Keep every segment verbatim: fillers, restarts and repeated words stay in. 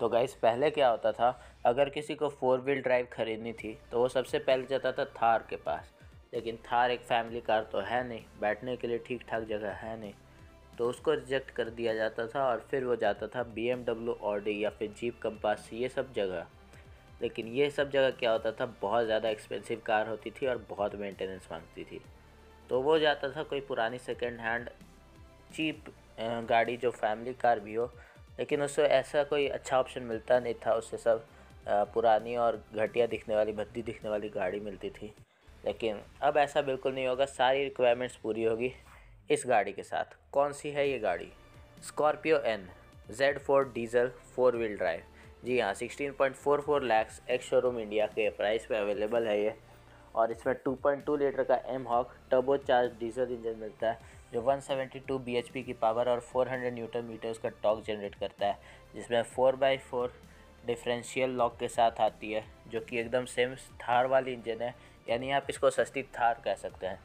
तो गाइस पहले क्या होता था, अगर किसी को फोर व्हील ड्राइव खरीदनी थी तो वो सबसे पहले जाता था थार के पास। लेकिन थार एक फैमिली कार तो है नहीं, बैठने के लिए ठीक ठाक जगह है नहीं, तो उसको रिजेक्ट कर दिया जाता था। और फिर वो जाता था बी एम डब्ल्यू, ऑडी या फिर जीप कंपास, ये सब जगह। लेकिन ये सब जगह क्या होता था, बहुत ज़्यादा एक्सपेंसिव कार होती थी और बहुत मेंटेनेंस मांगती थी। तो वो जाता था कोई पुरानी सेकेंड हैंड चीप गाड़ी जो फैमिली कार भी हो, लेकिन उससे ऐसा कोई अच्छा ऑप्शन मिलता नहीं था। उससे सब पुरानी और घटिया दिखने वाली, भद्दी दिखने वाली गाड़ी मिलती थी। लेकिन अब ऐसा बिल्कुल नहीं होगा, सारी रिक्वायरमेंट्स पूरी होगी इस गाड़ी के साथ। कौन सी है ये गाड़ी? Scorpio N Z four diesel four wheel drive. जी हाँ, सोलह पॉइंट चार चार लाख एक्स शोरूम इंडिया के प्राइस पे अवेलेबल है ये। और इसमें टू पॉइंट टू लीटर का M hawk turbo charge diesel engine मिलता है जो one seventy two B H P की पावर और फोर हंड्रेड न्यूटन मीटर्स का टॉर्क जनरेट करता है, जिसमें four by four differential lock के साथ आती है, जो कि एकदम सेम थार वाली इंजन है, यानी आप इसको सस्ती थार कह सकते हैं।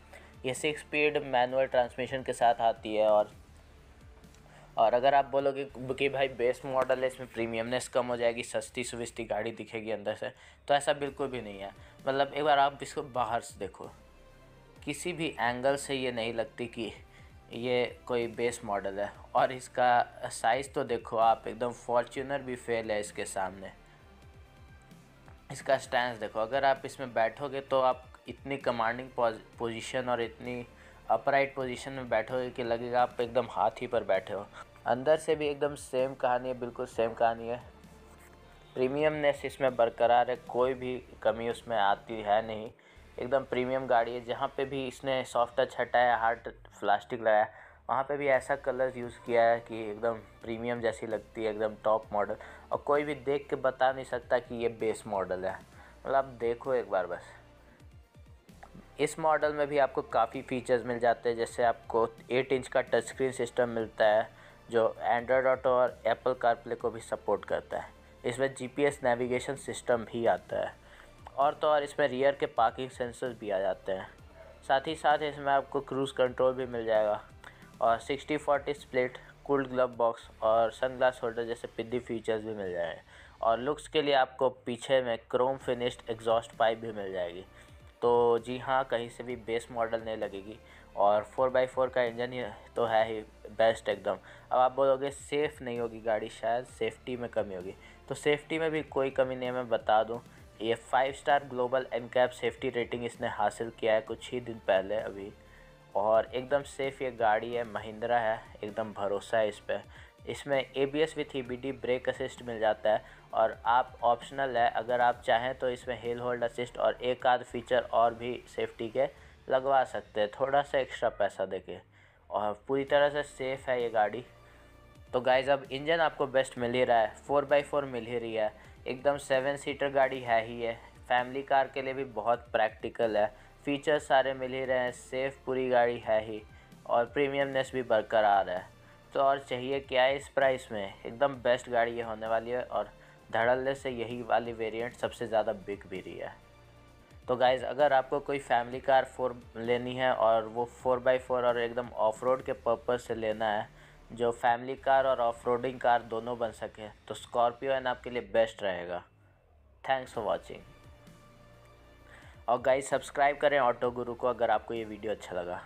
ये सिक्स स्पीड मैनुअल ट्रांसमिशन के साथ आती है। और और अगर आप बोलोगे कि भाई बेस मॉडल है, इसमें प्रीमियमनेस कम हो जाएगी, सस्ती सुविस्ती गाड़ी दिखेगी अंदर से, तो ऐसा बिल्कुल भी नहीं है। मतलब एक बार आप इसको बाहर से देखो, किसी भी एंगल से ये नहीं लगती कि ये कोई बेस मॉडल है। और इसका साइज़ तो देखो आप, एकदम फॉर्च्यूनर भी फेल है इसके सामने। इसका स्टैंड देखो, अगर आप इसमें बैठोगे तो आप इतनी कमांडिंग पोजीशन और इतनी अपराइट पोजीशन में बैठोगे कि लगेगा आप एकदम हाथ ही पर बैठे हो। अंदर से भी एकदम सेम कहानी है, बिल्कुल सेम कहानी है। प्रीमियमनेस इसमें बरकरार है, कोई भी कमी उसमें आती है नहीं, एकदम प्रीमियम गाड़ी है। जहाँ पे भी इसने सॉफ्ट टच हटाया, हार्ड प्लास्टिक लगाया, वहाँ पे भी ऐसा कलर यूज़ किया है कि एकदम प्रीमियम जैसी लगती है, एकदम टॉप मॉडल। और कोई भी देख के बता नहीं सकता कि ये बेस मॉडल है। मतलब आप देखो एक बार बस। इस मॉडल में भी आपको काफ़ी फ़ीचर्स मिल जाते हैं, जैसे आपको एट इंच का टच स्क्रीन सिस्टम मिलता है जो एंड्रॉयड ऑटो और एप्पल कारप्ले को भी सपोर्ट करता है। इसमें G P S navigation system भी आता है, और तो और इसमें रियर के पार्किंग सेंसर्स भी आ जाते हैं। साथ ही साथ इसमें आपको क्रूज़ कंट्रोल भी मिल जाएगा, और sixty forty split, cooled glove box और सनग्लास होल्डर जैसे पिद्दी फीचर्स भी मिल जाएंगे। और लुक्स के लिए आपको पीछे में क्रोम फिनिश्ड एग्जॉस्ट पाइप भी मिल जाएगी। तो जी हाँ, कहीं से भी बेस मॉडल नहीं लगेगी। और फोर बाई फोर का इंजन ही तो है ही बेस्ट एकदम। अब आप बोलोगे सेफ़ नहीं होगी गाड़ी, शायद सेफ्टी में कमी होगी, तो सेफ्टी में भी कोई कमी नहीं है। मैं बता दूं, ये five star global NCAP safety rating इसने हासिल किया है कुछ ही दिन पहले अभी। और एकदम सेफ़ ये गाड़ी है, महिंद्रा है, एकदम भरोसा है इस पर। इसमें A B S with E B D brake assist मिल जाता है, और आप ऑप्शनल है, अगर आप चाहें तो इसमें हिल होल्ड असिस्ट और एक आध फीचर और भी सेफ्टी के लगवा सकते हैं, थोड़ा सा एक्स्ट्रा पैसा देके। और पूरी तरह से सेफ़ है ये गाड़ी। तो गाइज, अब इंजन आपको बेस्ट मिल ही रहा है, फोर बाई फोर मिल ही रही है, एकदम सेवन सीटर गाड़ी है ही है, फैमिली कार के लिए भी बहुत प्रैक्टिकल है, फ़ीचर सारे मिल ही रहे हैं, सेफ़ पूरी गाड़ी है ही, और प्रीमियमनेस भी बरकरार है। तो और चाहिए क्या है इस प्राइस में, एकदम बेस्ट गाड़ी ये होने वाली है। और धड़ल्ले से यही वाली वेरिएंट सबसे ज़्यादा बिक भी रही है। तो गाइज़, अगर आपको कोई फैमिली कार फोर लेनी है और वो फोर बाई फोर और एकदम ऑफ रोड के पर्पज़ से लेना है, जो फैमिली कार और ऑफ रोडिंग कार दोनों बन सके, तो स्कॉर्पियो एन आपके लिए बेस्ट रहेगा। Thanks for watching. और गाइज़, सब्सक्राइब करें ऑटो गुरु को अगर आपको ये वीडियो अच्छा लगा।